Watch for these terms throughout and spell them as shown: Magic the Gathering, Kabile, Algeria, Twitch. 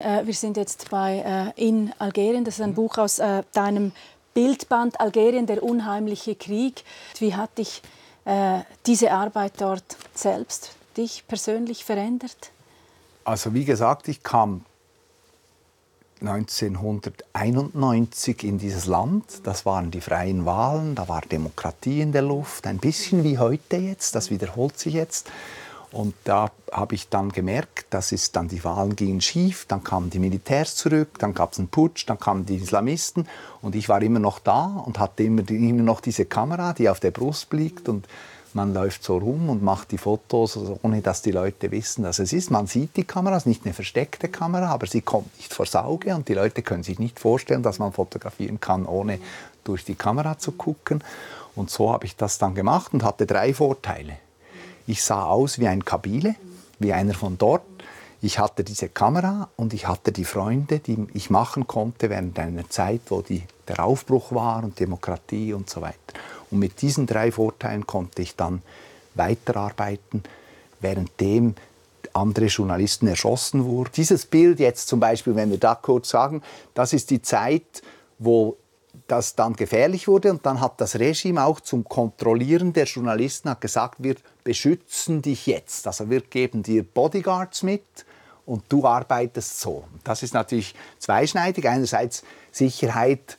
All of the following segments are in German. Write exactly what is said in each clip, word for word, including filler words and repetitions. Wir sind jetzt bei äh, In Algerien. Das ist ein Buch aus äh, deinem Bildband Algerien, der unheimliche Krieg. Wie hat dich äh, diese Arbeit dort selbst, dich persönlich verändert? Also wie gesagt, ich kam neunzehnhunderteinundneunzig in dieses Land. Das waren die freien Wahlen, da war Demokratie in der Luft. Ein bisschen wie heute jetzt, das wiederholt sich jetzt. Und da habe ich dann gemerkt, dass es dann die Wahlen gingen schief, dann kamen die Militärs zurück, dann gab es einen Putsch, dann kamen die Islamisten und ich war immer noch da und hatte immer, immer noch diese Kamera, die auf der Brust liegt und man läuft so rum und macht die Fotos, ohne dass die Leute wissen, dass es ist. Man sieht die Kamera, es ist nicht eine versteckte Kamera, aber sie kommt nicht vors Auge und die Leute können sich nicht vorstellen, dass man fotografieren kann, ohne durch die Kamera zu gucken. Und so habe ich das dann gemacht und hatte drei Vorteile. Ich sah aus wie ein Kabile, wie einer von dort. Ich hatte diese Kamera und ich hatte die Freunde, die ich machen konnte während einer Zeit, wo die, der Aufbruch war und Demokratie und so weiter. Und mit diesen drei Vorteilen konnte ich dann weiterarbeiten, währenddem andere Journalisten erschossen wurden. Dieses Bild jetzt zum Beispiel, wenn wir da kurz sagen, das ist die Zeit, wo das dann gefährlich wurde und dann hat das Regime auch zum Kontrollieren der Journalisten hat gesagt, wir beschützen dich jetzt. Also wir geben dir Bodyguards mit und du arbeitest so. Das ist natürlich zweischneidig. Einerseits Sicherheit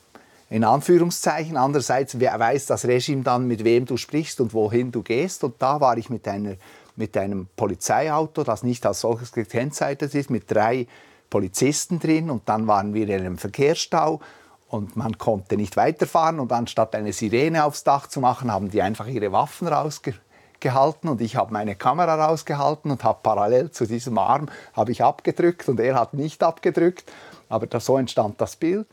in Anführungszeichen, andererseits weiß das Regime dann, mit wem du sprichst und wohin du gehst. Und da war ich mit, einer, mit einem Polizeiauto, das nicht als solches gekennzeichnet ist, mit drei Polizisten drin und dann waren wir in einem Verkehrsstau. Und man konnte nicht weiterfahren und anstatt eine Sirene aufs Dach zu machen, haben die einfach ihre Waffen rausgehalten und ich habe meine Kamera rausgehalten und habe parallel zu diesem Arm habe ich abgedrückt und er hat nicht abgedrückt, aber so entstand das Bild.